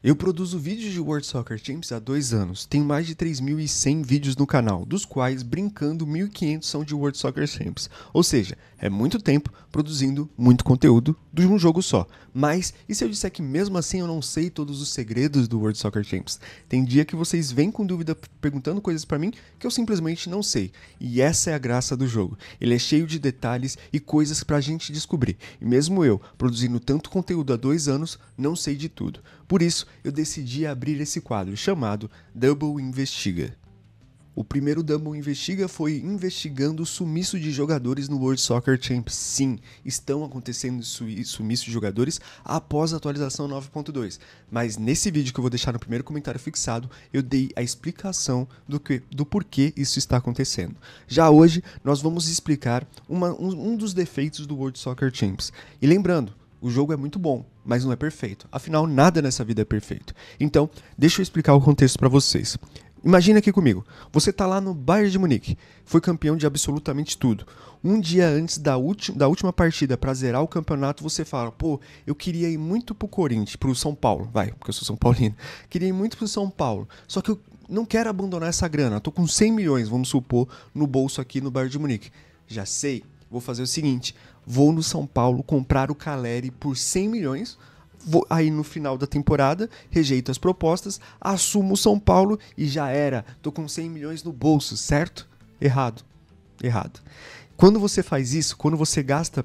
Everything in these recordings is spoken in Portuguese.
Eu produzo vídeos de World Soccer Champs há 2 anos, tenho mais de 3.100 vídeos no canal, dos quais, brincando, 1.500 são de World Soccer Champs. Ou seja, é muito tempo produzindo muito conteúdo de um jogo só. Mas, e se eu disser que mesmo assim eu não sei todos os segredos do World Soccer Champs? Tem dia que vocês vêm com dúvida perguntando coisas pra mim que eu simplesmente não sei. E essa é a graça do jogo. Ele é cheio de detalhes e coisas pra gente descobrir. E mesmo eu, produzindo tanto conteúdo há 2 anos, não sei de tudo. Por isso, eu decidi abrir esse quadro chamado Double Investiga. O primeiro Double Investiga foi investigando o sumiço de jogadores no World Soccer Champs. Sim, estão acontecendo sumiço de jogadores após a atualização 9.2. Mas nesse vídeo que eu vou deixar no primeiro comentário fixado, eu dei a explicação do porquê isso está acontecendo. Já hoje, nós vamos explicar um dos defeitos do World Soccer Champs. E lembrando, o jogo é muito bom, mas não é perfeito. Afinal, nada nessa vida é perfeito. Então, deixa eu explicar o contexto para vocês. Imagina aqui comigo, você tá lá no Bayern de Munique, foi campeão de absolutamente tudo. Um dia antes da última partida pra zerar o campeonato, você fala, pô, eu queria ir muito pro Corinthians, pro São Paulo, vai, porque eu sou São Paulino. Queria ir muito pro São Paulo, só que eu não quero abandonar essa grana, tô com 100 milhões, vamos supor, no bolso aqui no Bayern de Munique. Já sei, vou fazer o seguinte, vou no São Paulo comprar o Calleri por 100 milhões, aí no final da temporada, rejeito as propostas, assumo o São Paulo e já era, tô com 100 milhões no bolso, certo? Errado, errado. Quando você faz isso, quando você gasta,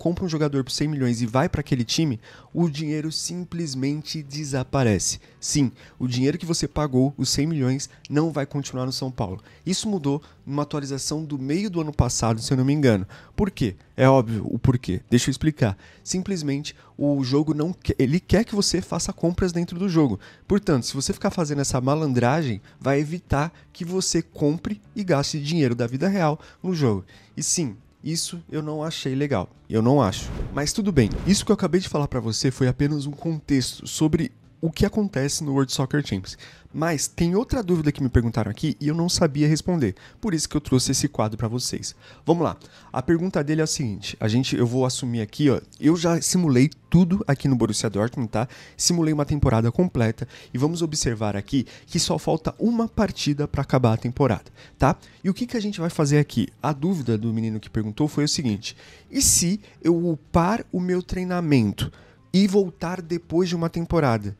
compra um jogador por 100 milhões e vai para aquele time, o dinheiro simplesmente desaparece. Sim, o dinheiro que você pagou, os 100 milhões, não vai continuar no São Paulo. Isso mudou numa atualização do meio do ano passado, se eu não me engano. Por quê? É óbvio o porquê. Deixa eu explicar. Simplesmente, o jogo não quer, ele quer que você faça compras dentro do jogo. Portanto, se você ficar fazendo essa malandragem, vai evitar que você compre e gaste dinheiro da vida real no jogo. E sim, isso eu não achei legal, eu não acho. Mas tudo bem, isso que eu acabei de falar pra você foi apenas um contexto sobre o que acontece no World Soccer Champs. Mas tem outra dúvida que me perguntaram aqui e eu não sabia responder, por isso que eu trouxe esse quadro pra vocês. Vamos lá, a pergunta dele é a seguinte, eu vou assumir aqui, ó, eu já simulei tudo aqui no Borussia Dortmund, tá? Simulei uma temporada completa e vamos observar aqui que só falta uma partida pra acabar a temporada, tá? E o que que a gente vai fazer aqui? A dúvida do menino que perguntou foi o seguinte, e se eu upar o meu treinamento e voltar depois de uma temporada?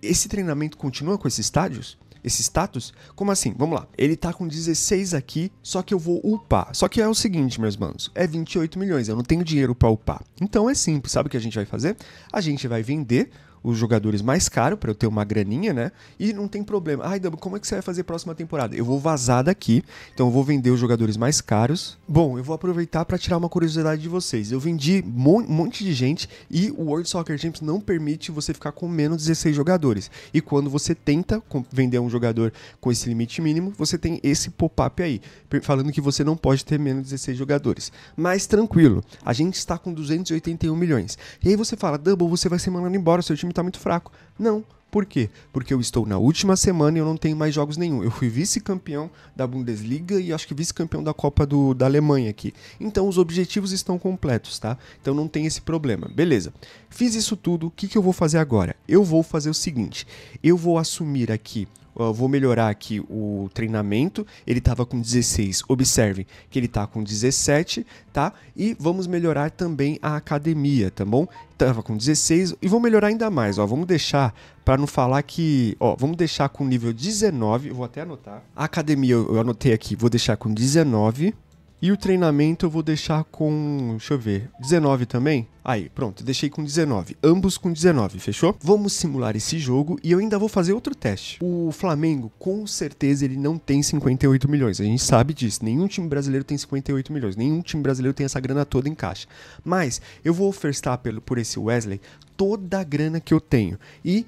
Esse treinamento continua com esses estágios? Esse status? Como assim? Vamos lá. Ele tá com 16 aqui, só que eu vou upar. Só que é o seguinte, meus manos, é 28 milhões, eu não tenho dinheiro pra upar. Então é simples, sabe o que a gente vai fazer? A gente vai vender os jogadores mais caros pra eu ter uma graninha, né? E não tem problema. Ai, Double, como é que você vai fazer a próxima temporada? Eu vou vazar daqui, então eu vou vender os jogadores mais caros. Bom, eu vou aproveitar pra tirar uma curiosidade de vocês. Eu vendi um monte de gente e o World Soccer Champs não permite você ficar com menos 16 jogadores. E quando você tenta vender um jogador com esse limite mínimo, você tem esse pop-up aí, falando que você não pode ter menos 16 jogadores. Mas tranquilo, a gente está com 281 milhões. E aí você fala, Double, você vai ser mandando embora, seu time tá muito fraco. Não, por quê? Porque eu estou na última semana e eu não tenho mais jogos nenhum. Eu fui vice-campeão da Bundesliga e acho que vice-campeão da Copa da Alemanha aqui. Então os objetivos estão completos, tá? Então não tem esse problema. Beleza. Fiz isso tudo, o que que eu vou fazer agora? Eu vou fazer o seguinte, eu vou assumir aqui, eu vou melhorar aqui o treinamento, ele estava com 16, observem que ele está com 17, tá? E vamos melhorar também a academia, tá bom? Estava com 16 e vou melhorar ainda mais, ó, vamos deixar, para não falar que, ó, vamos deixar com nível 19, eu vou até anotar, a academia eu anotei aqui, vou deixar com 19, e o treinamento eu vou deixar com, deixa eu ver, 19 também? Aí, pronto, deixei com 19, ambos com 19, fechou? Vamos simular esse jogo e eu ainda vou fazer outro teste. O Flamengo, com certeza, ele não tem 58 milhões, a gente sabe disso, nenhum time brasileiro tem 58 milhões, nenhum time brasileiro tem essa grana toda em caixa. Mas eu vou ofertar por esse Wesley toda a grana que eu tenho e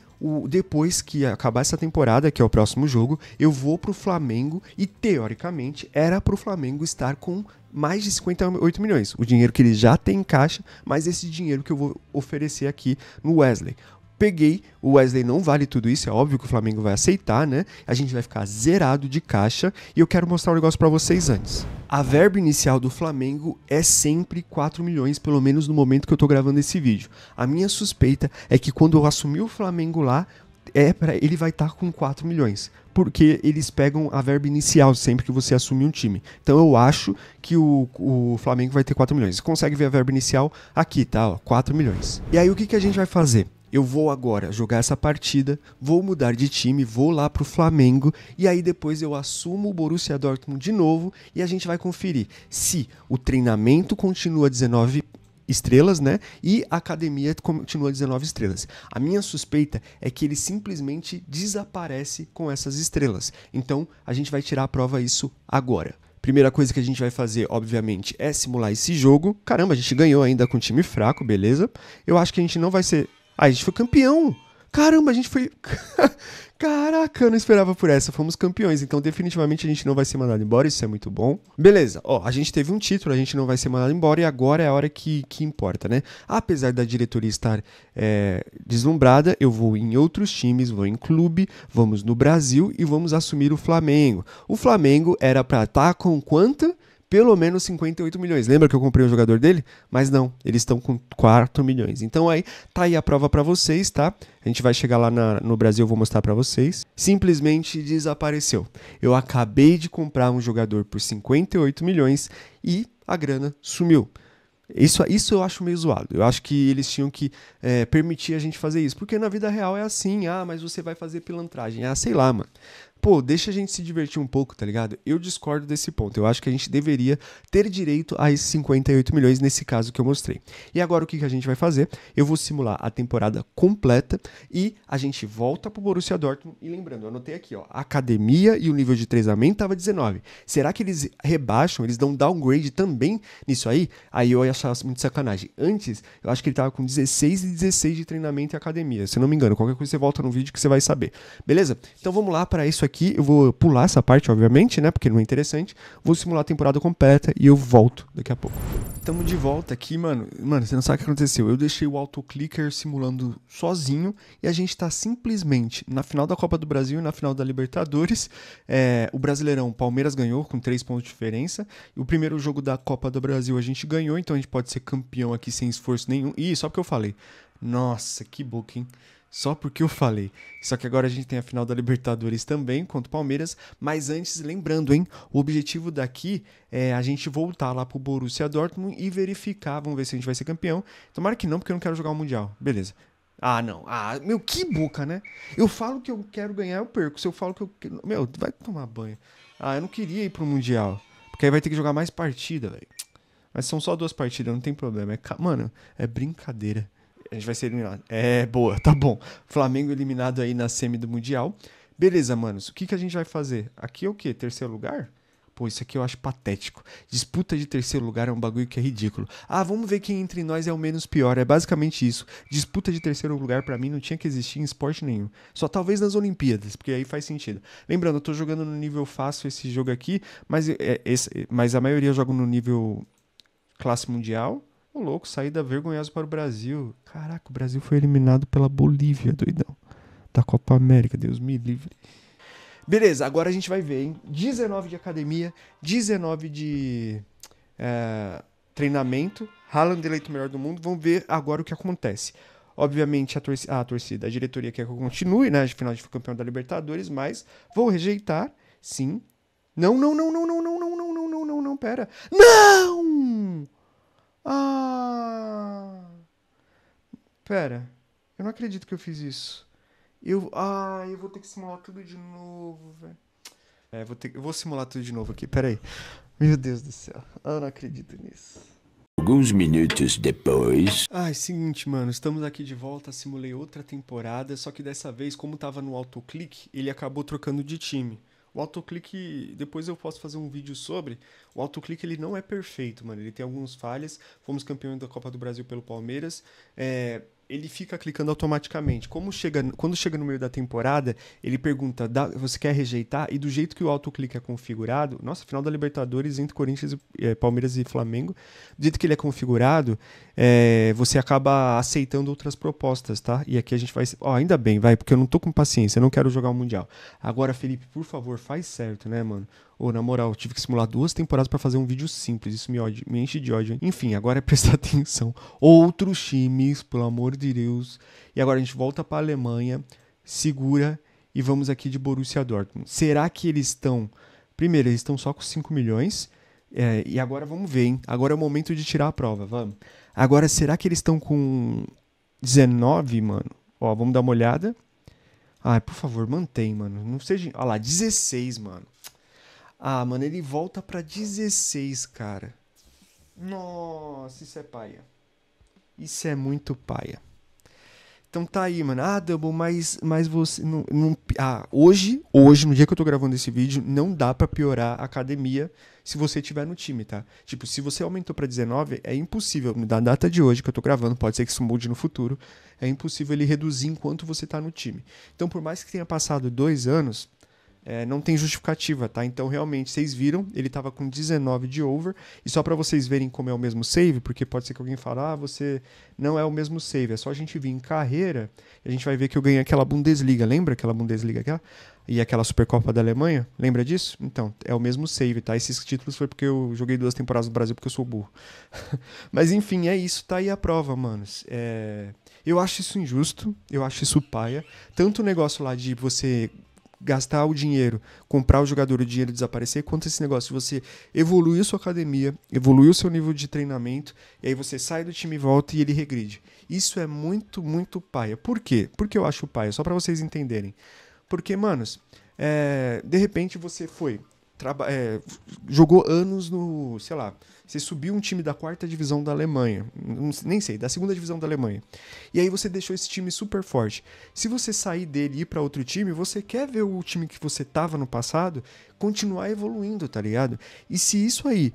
depois que acabar essa temporada, que é o próximo jogo, eu vou pro Flamengo e teoricamente era pro Flamengo estar com mais de 58 milhões, o dinheiro que ele já tem em caixa, mas esse dinheiro que eu vou oferecer aqui no Wesley. Peguei, o Wesley não vale tudo isso, é óbvio que o Flamengo vai aceitar, né? A gente vai ficar zerado de caixa e eu quero mostrar um negócio pra vocês antes. A verba inicial do Flamengo é sempre 4 milhões, pelo menos no momento que eu tô gravando esse vídeo. A minha suspeita é que quando eu assumi o Flamengo lá, ele vai estar com 4 milhões, porque eles pegam a verba inicial sempre que você assumir um time. Então eu acho que o Flamengo vai ter 4 milhões. Você consegue ver a verba inicial aqui, tá? Ó, 4 milhões. E aí o que, que a gente vai fazer? Eu vou agora jogar essa partida, vou mudar de time, vou lá pro Flamengo e aí depois eu assumo o Borussia Dortmund de novo e a gente vai conferir se o treinamento continua 19 estrelas, né? E a academia continua 19 estrelas. A minha suspeita é que ele simplesmente desaparece com essas estrelas. Então, a gente vai tirar a prova isso agora. Primeira coisa que a gente vai fazer, obviamente, é simular esse jogo. Caramba, a gente ganhou ainda com um time fraco, beleza? Eu acho que a gente não vai ser... Ah, a gente foi campeão! Caramba, a gente foi... Caraca, eu não esperava por essa, fomos campeões, então definitivamente a gente não vai ser mandado embora, isso é muito bom. Beleza, ó, a gente teve um título, a gente não vai ser mandado embora e agora é a hora que importa, né? Apesar da diretoria estar deslumbrada, eu vou em outros times, vou em clube, vamos no Brasil e vamos assumir o Flamengo. O Flamengo era pra estar com quanto? Pelo menos 58 milhões. Lembra que eu comprei o jogador dele? Mas não, eles estão com 4 milhões. Então aí, tá aí a prova pra vocês, tá? A gente vai chegar lá no Brasil, eu vou mostrar pra vocês. Simplesmente desapareceu. Eu acabei de comprar um jogador por 58 milhões e a grana sumiu. Isso eu acho meio zoado. Eu acho que eles tinham que permitir a gente fazer isso. Porque na vida real é assim. Ah, mas você vai fazer pilantragem. Ah, sei lá, mano. Pô, deixa a gente se divertir um pouco, tá ligado? Eu discordo desse ponto. Eu acho que a gente deveria ter direito a esses 58 milhões nesse caso que eu mostrei. E agora o que a gente vai fazer? Eu vou simular a temporada completa e a gente volta pro Borussia Dortmund. E lembrando, eu anotei aqui, ó, a academia e o nível de treinamento tava 19. Será que eles rebaixam? Eles dão downgrade também nisso aí? Aí eu ia achar muito sacanagem. Antes, eu acho que ele tava com 16 e 16 de treinamento e academia. Se eu não me engano, qualquer coisa você volta no vídeo que você vai saber. Beleza? Então vamos lá para isso aqui. Aqui eu vou pular essa parte, obviamente, né? Porque não é interessante. Vou simular a temporada completa e eu volto daqui a pouco. Tamo de volta aqui, mano. Mano, você não sabe o que aconteceu. Eu deixei o autoclicker simulando sozinho e a gente tá simplesmente na final da Copa do Brasil e na final da Libertadores. O Brasileirão, o Palmeiras ganhou com 3 pontos de diferença. O primeiro jogo da Copa do Brasil a gente ganhou, então a gente pode ser campeão aqui sem esforço nenhum. Ih, só porque eu falei. Nossa, que boca, hein? Só porque eu falei. Só que agora a gente tem a final da Libertadores também, contra o Palmeiras. Mas antes, lembrando, hein? O objetivo daqui é a gente voltar lá pro Borussia Dortmund e verificar. Vamos ver se a gente vai ser campeão. Tomara que não, porque eu não quero jogar o Mundial. Beleza. Ah, não. Ah, meu, que boca, né? Eu falo que eu quero ganhar, eu perco. Se eu falo que eu... Meu, vai tomar banho. Ah, eu não queria ir pro Mundial. Porque aí vai ter que jogar mais partida, velho. Mas são só 2 partidas, não tem problema. Mano, é brincadeira. A gente vai ser eliminado. É, boa, tá bom. Flamengo eliminado aí na semi do Mundial. Beleza, manos. O que a gente vai fazer? Aqui é o quê? Terceiro lugar? Pô, isso aqui eu acho patético. Disputa de terceiro lugar é um bagulho que é ridículo. Ah, vamos ver quem entre nós é o menos pior. É basicamente isso. Disputa de terceiro lugar pra mim não tinha que existir em esporte nenhum. Só talvez nas Olimpíadas, porque aí faz sentido. Lembrando, eu tô jogando no nível fácil esse jogo aqui, mas a maioria joga no nível classe mundial. Ô, louco, saída vergonhosa para o Brasil. Caraca, o Brasil foi eliminado pela Bolívia, doidão. Da Copa América, Deus me livre. Beleza, agora a gente vai ver, hein? 19 de academia, 19 de treinamento. Haaland eleito o melhor do mundo. Vamos ver agora o que acontece. Obviamente, a diretoria quer que eu continue, né? Afinal, a gente foi campeão da Libertadores, mas vou rejeitar, sim. Não, não, não, não, não, não, não, não, não, não, não, não, pera. Não! Ah, pera, eu não acredito que eu fiz isso. Eu vou ter que simular tudo de novo, velho. Eu vou simular tudo de novo aqui, pera aí. Meu Deus do céu, eu não acredito nisso. Alguns minutos depois... Ah, é o seguinte, mano, estamos aqui de volta, simulei outra temporada, só que dessa vez, como tava no autoclick, ele acabou trocando de time. O autoclick, depois eu posso fazer um vídeo sobre, o autoclick ele não é perfeito, mano, ele tem algumas falhas, fomos campeões da Copa do Brasil pelo Palmeiras, ele fica clicando automaticamente, quando chega no meio da temporada, ele pergunta, você quer rejeitar? E do jeito que o autoclick é configurado, nossa, final da Libertadores entre Corinthians, Palmeiras e Flamengo, do jeito que ele é configurado, você acaba aceitando outras propostas, tá? E aqui a gente vai, ó, ainda bem, vai, porque eu não tô com paciência, eu não quero jogar o Mundial. Agora, Felipe, por favor, faz certo, né, mano? Ô, na moral, eu tive que simular 2 temporadas pra fazer um vídeo simples. Isso me enche de ódio. Enfim, agora é prestar atenção. Outros times, pelo amor de Deus. E agora a gente volta pra Alemanha. segura e vamos aqui de Borussia Dortmund. Será que eles estão... Primeiro, eles estão só com 5 milhões. E agora vamos ver, hein? Agora é o momento de tirar a prova, vamos. Agora, será que eles estão com 19, mano? Ó, vamos dar uma olhada. Ah, por favor, mantém, mano. Não seja... Olha lá, 16, mano. Ah, mano, ele volta pra 16, cara. Nossa, isso é paia. Isso é muito paia. Então tá aí, mano. Ah, Double, mas você... Hoje, no dia que eu tô gravando esse vídeo, não dá pra piorar a academia se você tiver no time, tá? Tipo, se você aumentou pra 19, é impossível. Da data de hoje que eu tô gravando, pode ser que isso mude no futuro, é impossível ele reduzir enquanto você tá no time. Então, por mais que tenha passado 2 anos, não tem justificativa, tá? Então, realmente, vocês viram, ele tava com 19 de over. E só pra vocês verem como é o mesmo save, porque pode ser que alguém fale, ah, você não é o mesmo save. É só a gente vir em carreira e a gente vai ver que eu ganhei aquela Bundesliga. Lembra aquela Bundesliga aqui? E aquela Supercopa da Alemanha? Lembra disso? Então, é o mesmo save, tá? Esses títulos foi porque eu joguei 2 temporadas no Brasil porque eu sou burro. Mas, enfim, é isso. Tá aí a prova, manos. Eu acho isso injusto. Eu acho isso paia. Tanto o negócio lá de você... gastar o dinheiro, comprar o jogador, o dinheiro desaparecer, quanto esse negócio, você evoluiu sua academia, evoluiu seu nível de treinamento, e aí você sai do time e volta e ele regride. Isso é muito, muito paia. Por quê? Porque eu acho paia, só pra vocês entenderem. Porque, manos, de repente você foi, jogou anos no, sei lá, você subiu um time da 4ª divisão da Alemanha, nem sei, da 2ª divisão da Alemanha, e aí você deixou esse time super forte. Se você sair dele e ir pra outro time, você quer ver o time que você tava no passado continuar evoluindo, tá ligado? E se isso aí,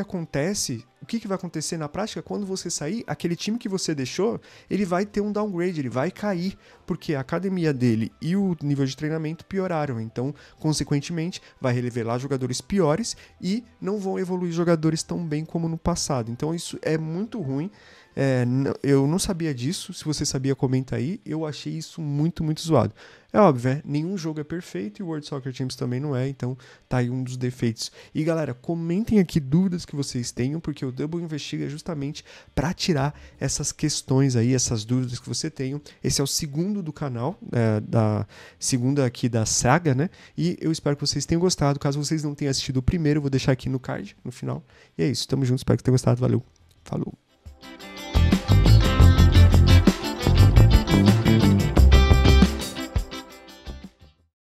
acontece, o que vai acontecer na prática? Quando você sair, aquele time que você deixou, ele vai ter um downgrade, ele vai cair, porque a academia dele e o nível de treinamento pioraram. Então, consequentemente, vai revelar jogadores piores e não vão evoluir jogadores tão bem como no passado. Então, isso é muito ruim. Eu não sabia disso. Se você sabia, comenta aí. Eu achei isso muito, muito zoado. É óbvio, né? Nenhum jogo é perfeito e o World Soccer Champs também não é. Então tá aí um dos defeitos. E galera, comentem aqui dúvidas que vocês tenham, porque o Double Investiga é justamente pra tirar essas questões aí, essas dúvidas que você tenha. Esse é o segundo do canal, da segunda aqui da saga, né? E eu espero que vocês tenham gostado. Caso vocês não tenham assistido o primeiro, eu vou deixar aqui no card, no final. E é isso, tamo junto, espero que tenham gostado, valeu, falou!